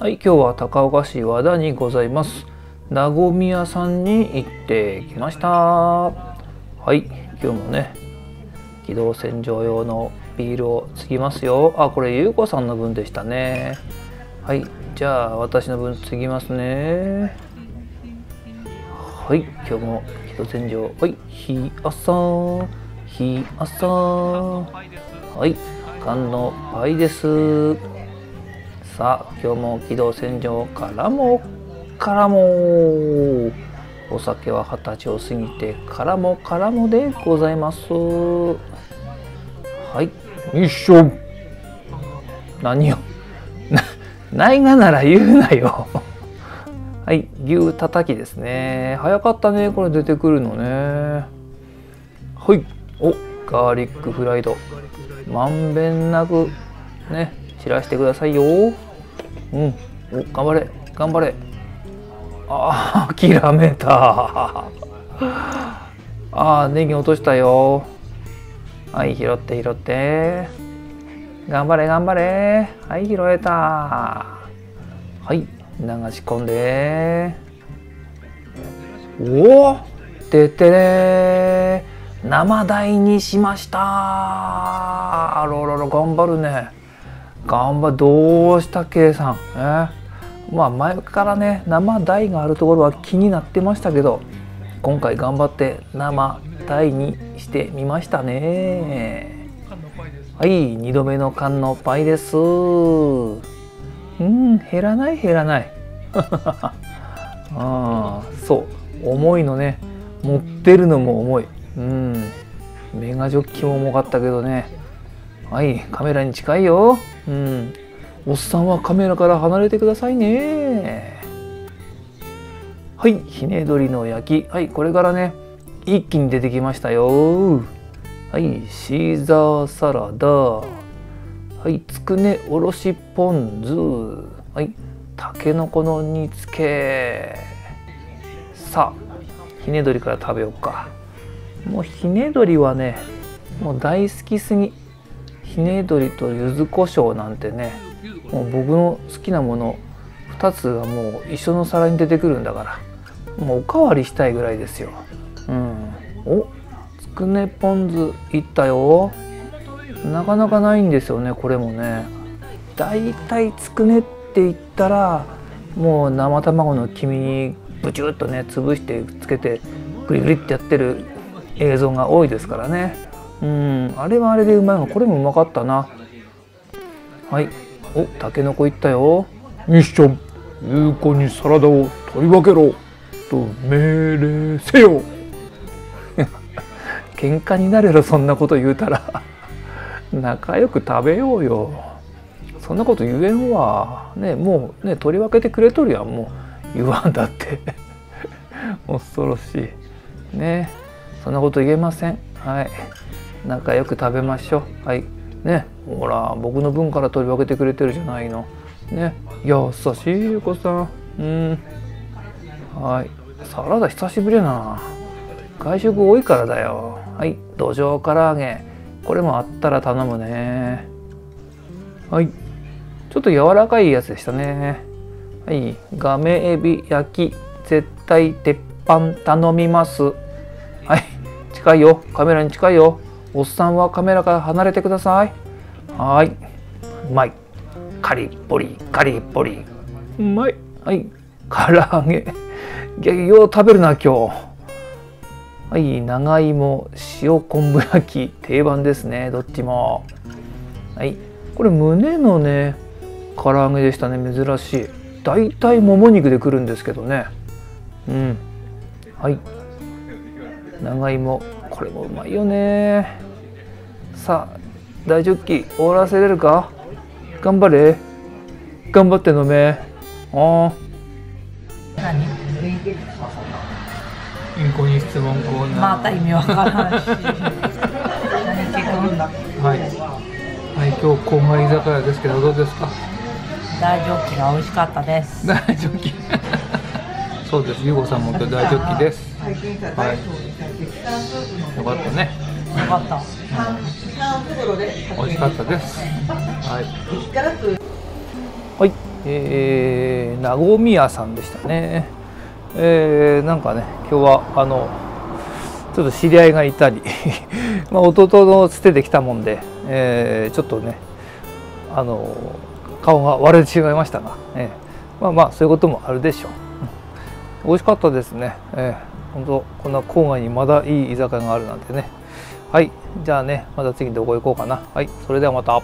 はい、今日は高岡市和田にございますなごみ屋さんに行ってきました。はい、今日もね機動洗浄用のビールをつぎますよ。あ、これゆうこさんの分でしたね。はい、じゃあ私の分つぎますね。はい、今日も機動洗浄、はい、ひあさん、ひあさん、はい、缶のパイです。さあ、今日も機動洗浄からもお酒は20歳を過ぎてからもでございます。はい、一緒何よないがなら言うなよはい、牛たたきですね。早かったね、これ出てくるのね。はい、おガーリックフライドまんべんなくね散らしてくださいよ。うん、お頑張れ頑張れ。ああ諦めた。ああネギ落としたよ。はい拾って拾って頑張れ頑張れ。はい拾えた。はい流し込んで、おおてってれー生鯛にしました。あららら頑張るね頑張る。どうした K さん、まあ前からね生鯛があるところは気になってましたけど、今回頑張って生鯛にしてみましたね。はい、2度目の缶のパイです。減らない減らないああそう重いのね、持ってるのも重い。メガジョッキも重かったけどね。はいカメラに近いよ。おっさんはカメラから離れてくださいね。はいひねどりの焼き、はいこれからね一気に出てきましたよ。はいシーザーサラダ、はいつくねおろしポン酢、はいたけのこの煮つけ。さあひねどりから食べようか。もうひねどりはねもう大好きすぎ。ひねどりと柚子胡椒なんてねもう僕の好きなもの2つがもう一緒の皿に出てくるんだからもうおかわりしたいぐらいですよ。おつくねポン酢いったよ。なかなかないんですよねこれもね。だいたいつくねっていったらもう生卵の黄身にブチュッとね潰してつけてグリグリってやってる映像が多いですからね。あれはあれでうまいがこれもうまかったな。はいお、たけのこいったよ。ミッション、ゆうこにサラダを取り分けろと命令せよ喧嘩になれろ、そんなこと言うたら仲良く食べようよ。そんなこと言えんわね、もうね取り分けてくれとるやん、もう言わんだって恐ろしいね。そんなこと言えません。はい仲良く食べましょう。はいね、ほら僕の分から取り分けてくれてるじゃないのね。優しいゆうこさん。はいサラダ久しぶりやな、外食多いからだよ。はいどじょうから揚げこれもあったら頼むね。はいちょっと柔らかいやつでしたね。はいがめエビ焼き絶対鉄板頼みます。はい近いよカメラに近いよ。おっさんはカメラから離れてください。はい、うまい。カリッポリカリッポリうまい。はい唐揚げよう食べるな今日。はい長芋塩昆布焼き定番ですね、どっちも。はいこれ胸のね唐揚げでしたね、珍しい。だいたいもも肉でくるんですけどね。はい長芋これもうまいよね。さあ大ジョッキ終わらせれるか、頑張れ頑張って飲め。ゆうこに質問コーナー、また意味わからないしはい今日郊外居酒屋ですけどどうですか。大ジョッキが美味しかったです。大ジョッキそうです、ゆうこさんも今日大ジョッキです。よかったね。よかった。美味しかったです。はい。なごみやさんでしたね。なんかね、今日はちょっと知り合いがいたりまあ弟のつてで来たもんで、ちょっとね顔が割れてしまいましたが、まあまあそういうこともあるでしょう。美味しかったですね。本当こんな郊外にまだいい居酒屋があるなんてね。はい、じゃあね、また次の動画行こうかな。はい、それではまた。